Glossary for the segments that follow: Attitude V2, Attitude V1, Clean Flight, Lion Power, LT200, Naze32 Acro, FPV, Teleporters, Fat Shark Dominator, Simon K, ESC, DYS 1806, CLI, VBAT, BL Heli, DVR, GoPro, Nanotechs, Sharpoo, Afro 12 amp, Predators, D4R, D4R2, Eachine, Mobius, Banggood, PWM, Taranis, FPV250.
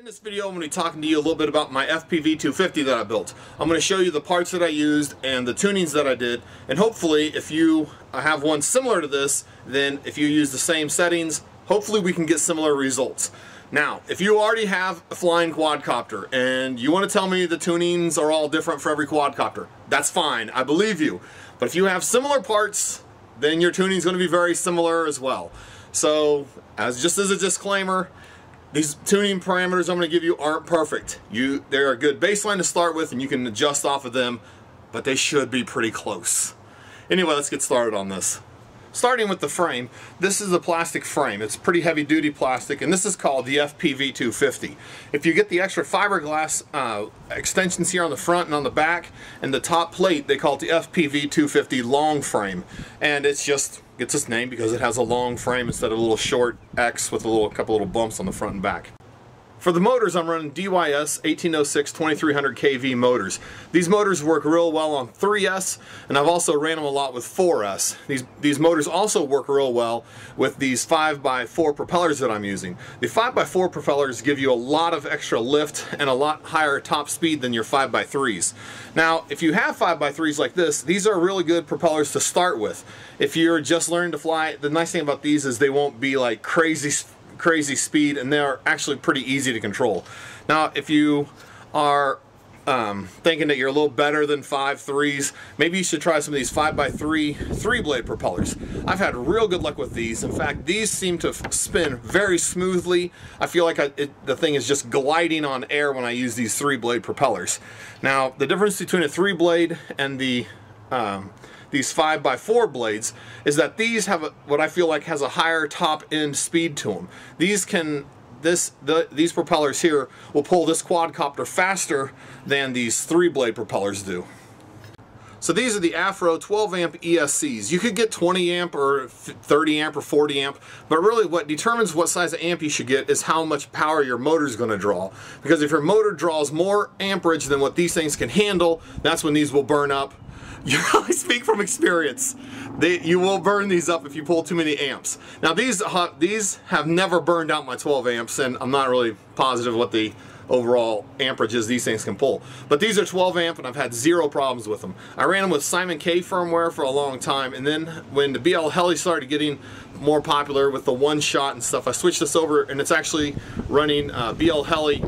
In this video, I'm going to be talking to you a little bit about my FPV250 that I built. I'm going to show you the parts that I used and the tunings that I did, and hopefully if you have one similar to this, then if you use the same settings, hopefully we can get similar results. Now, if you already have a flying quadcopter and you want to tell me the tunings are all different for every quadcopter, that's fine, I believe you. But if you have similar parts, then your tuning is going to be very similar as well. So, just as a disclaimer, these tuning parameters I'm going to give you aren't perfect. They're a good baseline to start with and you can adjust off of them, but they should be pretty close. Anyway, let's get started on this. Starting with the frame, this is a plastic frame. It's pretty heavy duty plastic and this is called the FPV250. If you get the extra fiberglass extensions here on the front and on the back and the top plate, they call it the FPV250 long frame. And it's just gets its name because it has a long frame instead of a little short X with a couple little bumps on the front and back. For the motors, I'm running DYS 1806 2300 kV motors. These motors work real well on 3S, and I've also ran them a lot with 4S. These motors also work real well with these 5x4 propellers that I'm using. The 5x4 propellers give you a lot of extra lift and a lot higher top speed than your 5x3s. Now, if you have 5x3s like this, these are really good propellers to start with. If you're just learning to fly, the nice thing about these is they won't be like crazy speed, and they're actually pretty easy to control. Now, if you are thinking that you're a little better than 5.3s, maybe you should try some of these 5x3 three-blade propellers. I've had real good luck with these. In fact, these seem to spin very smoothly. I feel like the thing is just gliding on air when I use these three-blade propellers. Now, the difference between a three-blade and the these 5x4 blades is that these have what I feel like has a higher top end speed to them. These propellers here will pull this quadcopter faster than these three blade propellers do. So these are the Afro 12 amp ESCs. You could get 20 amp or 30 amp or 40 amp, but really what determines what size of amp you should get is how much power your motor is going to draw. Because if your motor draws more amperage than what these things can handle, that's when these will burn up. I speak from experience. You will burn these up if you pull too many amps. Now these have never burned out my 12 amps, and I'm not really positive what the overall amperages these things can pull. But these are 12 amp and I've had zero problems with them. I ran them with Simon K firmware for a long time, and then when the BL Heli started getting more popular with the one shot and stuff, I switched this over and it's actually running BL Heli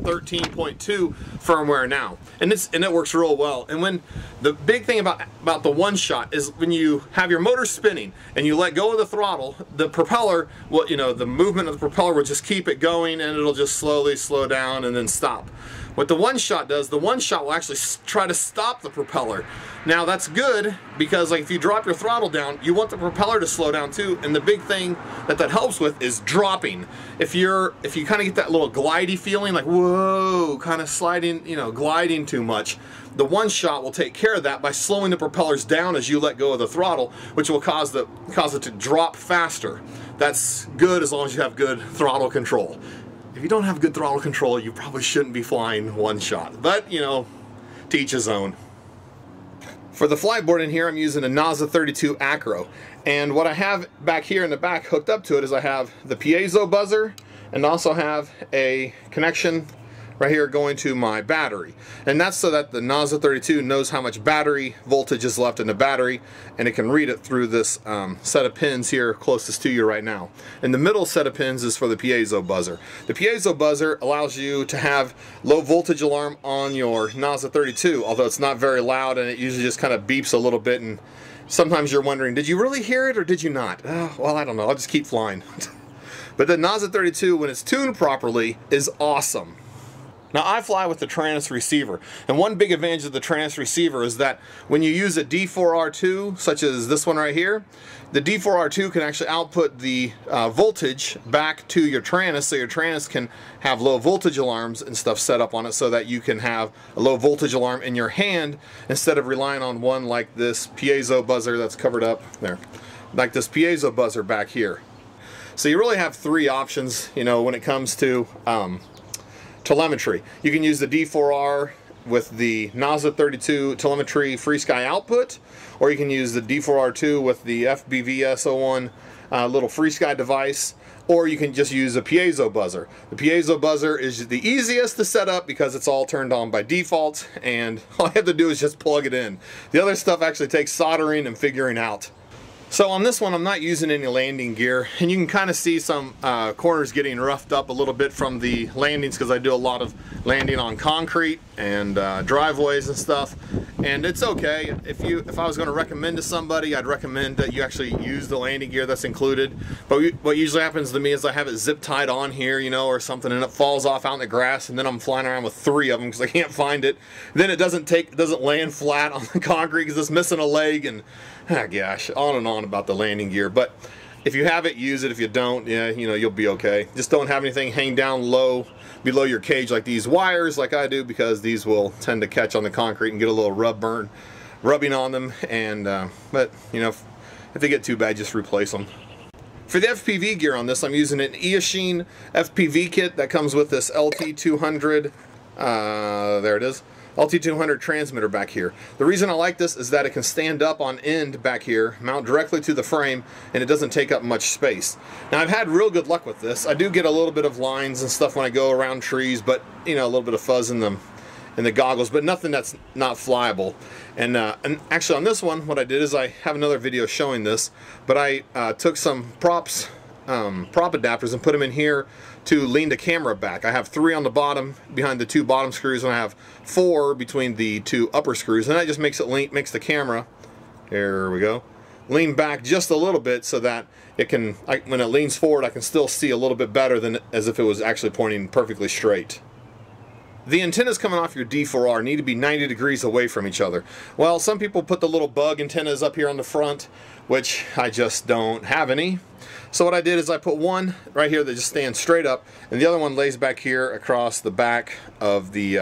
13.2 firmware now, and it works real well. And when the big thing about the one shot is when you have your motor spinning and you let go of the throttle, the propeller, the movement of the propeller will just keep it going, and it'll just slowly slow down and then stop. What the one shot does, the one shot will actually try to stop the propeller. Now that's good because if you drop your throttle down, you want the propeller to slow down too, and the big thing that helps with is dropping. If you kind of get that little glidey feeling, like whoa, kind of sliding, gliding too much, the one shot will take care of that by slowing the propellers down as you let go of the throttle, which will cause it to drop faster. That's good as long as you have good throttle control. If you don't have good throttle control, you probably shouldn't be flying one shot, but to each his own. For the flight board in here, I'm using a Naze32 Acro, and what I have back here in the back hooked up to it is I have the piezo buzzer and also have a connection right here going to my battery, and that's so that the Naze32 knows how much battery voltage is left in the battery, and it can read it through this set of pins here closest to you right now. And the middle set of pins is for the piezo buzzer. The piezo buzzer allows you to have low voltage alarm on your Naze32, although it's not very loud and it usually just kind of beeps a little bit, and sometimes you're wondering, did you really hear it or did you not? Well, I don't know, I'll just keep flying. But the Naze32, when it's tuned properly, is awesome. Now I fly with the Taranis receiver, and one big advantage of the Taranis receiver is that when you use a D4R2, such as this one right here, the D4R2 can actually output the voltage back to your Taranis, so your Taranis can have low voltage alarms and stuff set up on it so that you can have a low voltage alarm in your hand instead of relying on one like this piezo buzzer that's covered up there, like this piezo buzzer back here. So you really have three options, when it comes to telemetry. You can use the D4R with the Naze32 telemetry free sky output, or you can use the D4R2 with the FBVS01 little free sky device, or you can just use a piezo buzzer. The piezo buzzer is the easiest to set up because it's all turned on by default, and all I have to do is just plug it in. The other stuff actually takes soldering and figuring out. So on this one, I'm not using any landing gear, and you can kind of see some corners getting roughed up a little bit from the landings because I do a lot of landing on concrete and driveways and stuff. And it's okay. If I was going to recommend to somebody, I'd recommend that you actually use the landing gear that's included. But what usually happens to me is I have it zip tied on here, you know, or something, and it falls off out in the grass, and then I'm flying around with three of them because I can't find it. Then it doesn't land flat on the concrete because it's missing a leg, and oh gosh, on and on about the landing gear. But if you have it, use it. If you don't, yeah, you know, you'll be okay. Just don't have anything hang down low below your cage like these wires like I do, because these will tend to catch on the concrete and get a little rubbing on them, and but you know, if they get too bad, just replace them. For the FPV gear on this, I'm using an Eachine FPV kit that comes with this LT200 there it is, LT200 transmitter back here. The reason I like this is that it can stand up on end back here, mount directly to the frame, and it doesn't take up much space. Now, I've had real good luck with this. I do get a little bit of lines and stuff when I go around trees, but you know, a little bit of fuzz in them in the goggles, but nothing that's not flyable. And actually on this one, what I did is, I have another video showing this, but I took some props, prop adapters, and put them in here to lean the camera back. I have three on the bottom behind the two bottom screws, and I have four between the two upper screws, and that just makes it makes the camera, there we go, lean back just a little bit so that it can, when it leans forward, I can still see a little bit better than as if it was actually pointing perfectly straight. The antennas coming off your D4R need to be 90 degrees away from each other. Well, some people put the little bug antennas up here on the front, which I just don't have any. So what I did is I put one right here that just stands straight up, and the other one lays back here across the back of the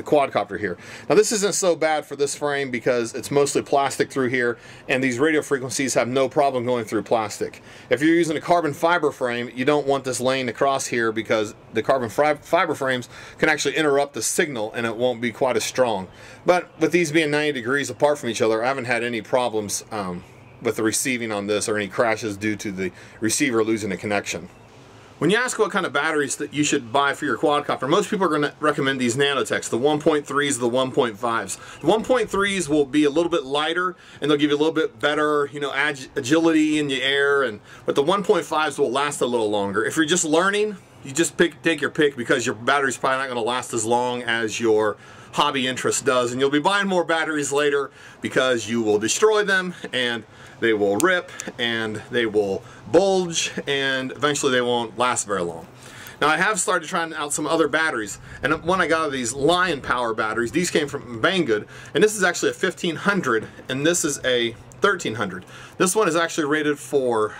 quadcopter here. Now, this isn't so bad for this frame because it's mostly plastic through here, and these radio frequencies have no problem going through plastic. If you're using a carbon fiber frame, you don't want this laying across here because the carbon fiber frames can actually interrupt the signal, and it won't be quite as strong. But with these being 90 degrees apart from each other, I haven't had any problems with the receiving on this, or any crashes due to the receiver losing a connection. When you ask what kind of batteries that you should buy for your quadcopter, most people are going to recommend these Nanotechs, the 1.3s, the 1.5s. The 1.3s will be a little bit lighter, and they'll give you a little bit better, you know, agility in the air, but the 1.5s will last a little longer. If you're just learning, you just take your pick, because your battery's probably not going to last as long as your hobby interest does, and you'll be buying more batteries later because you will destroy them, and they will rip, and they will bulge, and eventually they won't last very long. Now, I have started trying out some other batteries, and one I got are these Lion Power batteries. These came from Banggood, and this is actually a 1500, and this is a 1300. This one is actually rated for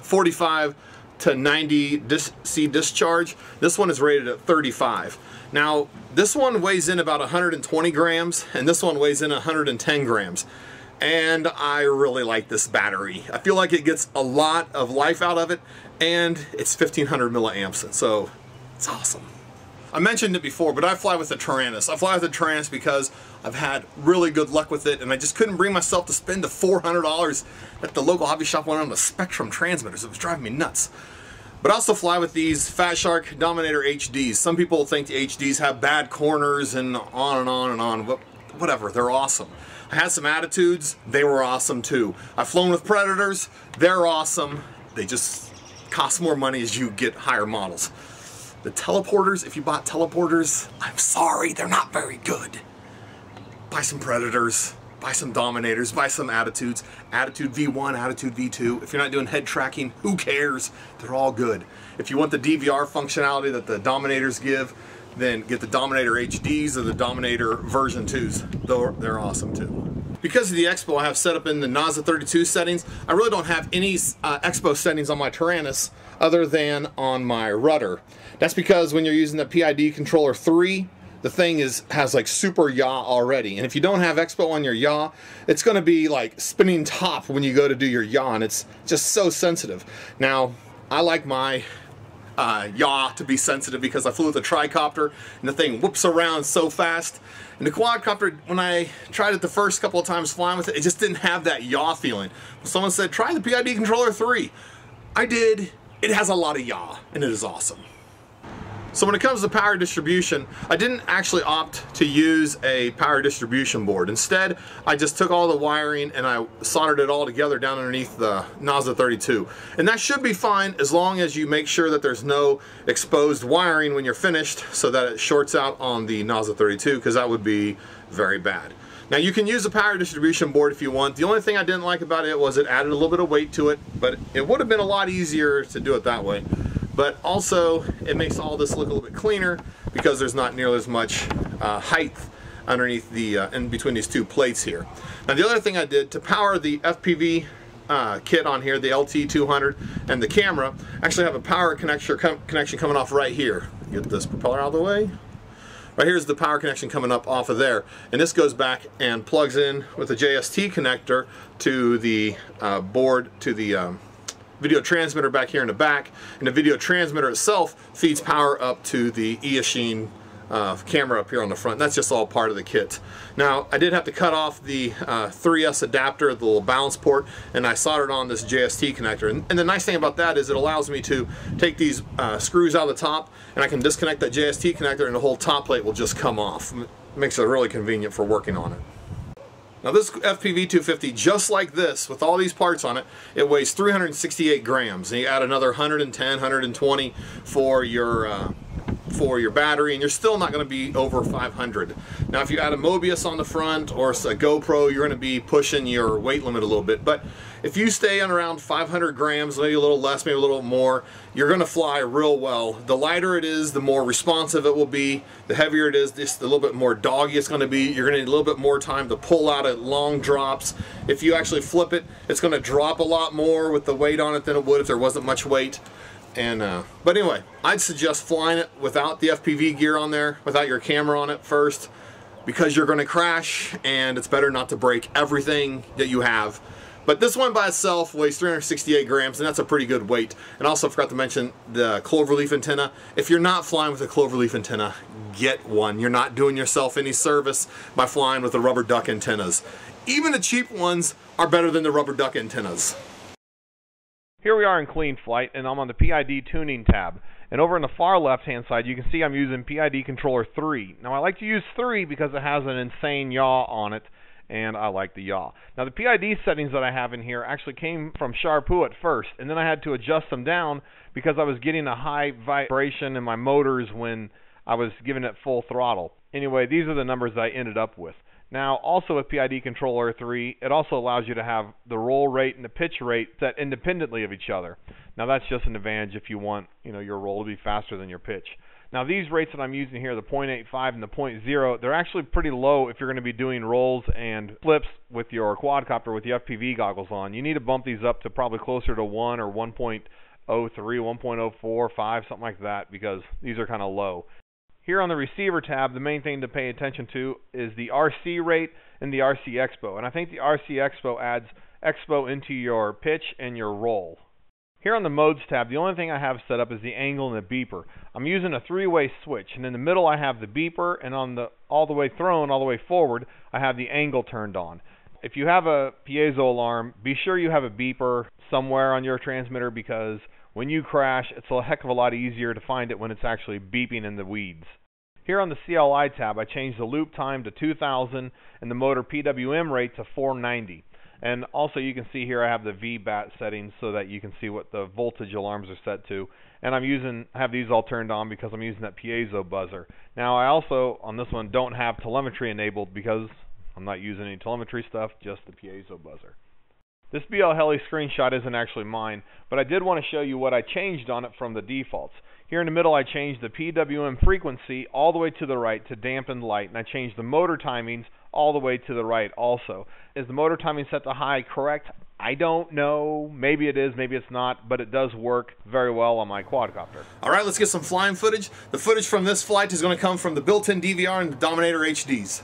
45 to 90 C discharge. This one is rated at 35. Now, this one weighs in about 120 grams, and this one weighs in 110 grams. And I really like this battery. I feel like it gets a lot of life out of it, and it's 1500 milliamps, so it's awesome. I mentioned it before, but I fly with the Taranis. I fly with the Taranis because I've had really good luck with it, and I just couldn't bring myself to spend the $400 that the local hobby shop went on the Spectrum transmitters. It was driving me nuts. But I also fly with these Fat Shark Dominator HDs. Some people think the HDs have bad corners and on and on and on, but whatever, they're awesome. I had some Attitudes, they were awesome too. I've flown with Predators, they're awesome. They just cost more money as you get higher models. The Teleporters, if you bought Teleporters, I'm sorry, they're not very good. Buy some Predators, buy some Dominators, buy some Attitudes. Attitude V1, Attitude V2. If you're not doing head tracking, who cares? They're all good. If you want the DVR functionality that the Dominators give, then get the Dominator HDs or the Dominator version 2s. They're awesome too. Because of the Expo I have set up in the Naze32 settings, I really don't have any Expo settings on my Taranis other than on my rudder. That's because when you're using the PID Controller 3, the thing has like super yaw already, and if you don't have Expo on your yaw, it's going to be like spinning top when you go to do your yaw, and it's just so sensitive. Now, I like my yaw to be sensitive because I flew with a tricopter and the thing whoops around so fast. And the quadcopter, when I tried it the first couple of times flying with it, it just didn't have that yaw feeling. Someone said, try the PID Controller 3. I did, it has a lot of yaw, and it is awesome. So when it comes to power distribution, I didn't actually opt to use a power distribution board. Instead, I just took all the wiring and I soldered it all together down underneath the Naze32. And that should be fine as long as you make sure that there's no exposed wiring when you're finished so that it shorts out on the Naze32, because that would be very bad. Now you can use a power distribution board if you want. The only thing I didn't like about it was it added a little bit of weight to it, but it would have been a lot easier to do it that way. But also, it makes all this look a little bit cleaner because there's not nearly as much height underneath the, in between these two plates here. Now the other thing I did to power the FPV kit on here, the LT200 and the camera, actually have a power connection coming off right here. Get this propeller out of the way. Right here's the power connection coming up off of there. And this goes back and plugs in with a JST connector to the board, to the video transmitter back here in the back, and the video transmitter itself feeds power up to the Eachine camera up here on the front. That's just all part of the kit. Now I did have to cut off the 3S adapter, the little balance port, and I soldered on this JST connector, and the nice thing about that is it allows me to take these screws out of the top and I can disconnect that JST connector and the whole top plate will just come off. It makes it really convenient for working on it. Now this FPV250, just like this, with all these parts on it, it weighs 368 grams. And you add another 110, 120 for your battery, and you're still not going to be over 500. Now if you add a Mobius on the front or a GoPro, you're going to be pushing your weight limit a little bit. But if you stay on around 500 grams, maybe a little less, maybe a little more, you're going to fly real well. The lighter it is, the more responsive it will be. The heavier it is, just a little bit more doggy it's going to be. You're going to need a little bit more time to pull out at long drops. If you actually flip it, it's going to drop a lot more with the weight on it than it would if there wasn't much weight. And, but anyway, I'd suggest flying it without the FPV gear on there, without your camera on it first, because you're going to crash, and it's better not to break everything that you have. But this one by itself weighs 368 grams, and that's a pretty good weight. And also forgot to mention the cloverleaf antenna. If you're not flying with a cloverleaf antenna, get one. You're not doing yourself any service by flying with the rubber duck antennas. Even the cheap ones are better than the rubber duck antennas. Here we are in Clean Flight, and I'm on the PID tuning tab. And over on the far left-hand side, you can see I'm using PID Controller 3. Now, I like to use 3 because it has an insane yaw on it, and I like the yaw. Now, the PID settings that I have in here actually came from Sharpoo at first, and then I had to adjust them down because I was getting a high vibration in my motors when I was giving it full throttle. Anyway, these are the numbers that I ended up with. Now, also with PID Controller 3, it also allows you to have the roll rate and the pitch rate set independently of each other. Now, that's just an advantage if you want, you know, your roll to be faster than your pitch. Now, these rates that I'm using here, the 0.85 and the 0.0, they're actually pretty low if you're going to be doing rolls and flips with your quadcopter with the FPV goggles on. You need to bump these up to probably closer to 1 or 1.03, 1.04, 5, something like that, because these are kind of low. Here on the receiver tab, the main thing to pay attention to is the RC rate and the RC Expo. And I think the RC Expo adds Expo into your pitch and your roll. Here on the modes tab, the only thing I have set up is the angle and the beeper. I'm using a three-way switch, and in the middle I have the beeper, and on the all the way thrown, all the way forward, I have the angle turned on. If you have a piezo alarm, be sure you have a beeper somewhere on your transmitter, because when you crash, it's a heck of a lot easier to find it when it's actually beeping in the weeds. Here on the CLI tab, I changed the loop time to 2000 and the motor PWM rate to 490. And also you can see here I have the VBAT settings so that you can see what the voltage alarms are set to. And I have these all turned on because I'm using that piezo buzzer. Now I also, on this one, don't have telemetry enabled because I'm not using any telemetry stuff, just the piezo buzzer. This BL Heli screenshot isn't actually mine, but I did want to show you what I changed on it from the defaults. Here in the middle I changed the PWM frequency all the way to the right to dampened light, and I changed the motor timings all the way to the right also. Is the motor timing set to high correct? I don't know. Maybe it is, maybe it's not, but it does work very well on my quadcopter. Alright, let's get some flying footage. The footage from this flight is going to come from the built-in DVR and the Dominator HDs.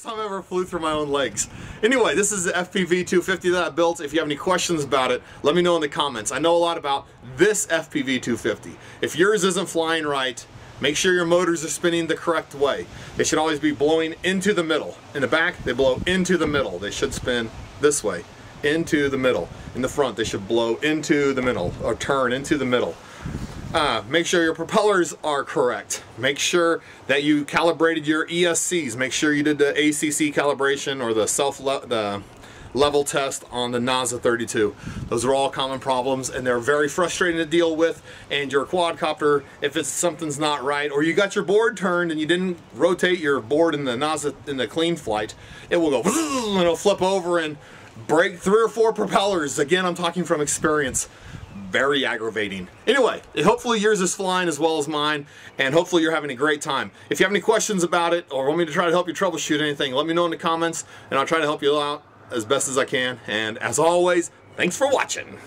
First time I ever flew through my own legs. Anyway, this is the FPV250 that I built. If you have any questions about it, let me know in the comments. I know a lot about this FPV250. If yours isn't flying right, make sure your motors are spinning the correct way. They should always be blowing into the middle. In the back, they blow into the middle. They should spin this way, into the middle. In the front, they should blow into the middle, or turn into the middle. Make sure your propellers are correct. Make sure that you calibrated your ESCs. Make sure you did the ACC calibration or the level test on the Naze32. Those are all common problems and they're very frustrating to deal with. And your quadcopter, if it's something's not right, or you got your board turned and you didn't rotate your board in the Naze in the Clean Flight, it will go and it'll flip over and break 3 or 4 propellers. Again, I'm talking from experience. Very aggravating. Anyway, hopefully yours is flying as well as mine, and hopefully you're having a great time. If you have any questions about it or want me to try to help you troubleshoot anything, let me know in the comments and I'll try to help you out as best as I can. And as always, thanks for watching.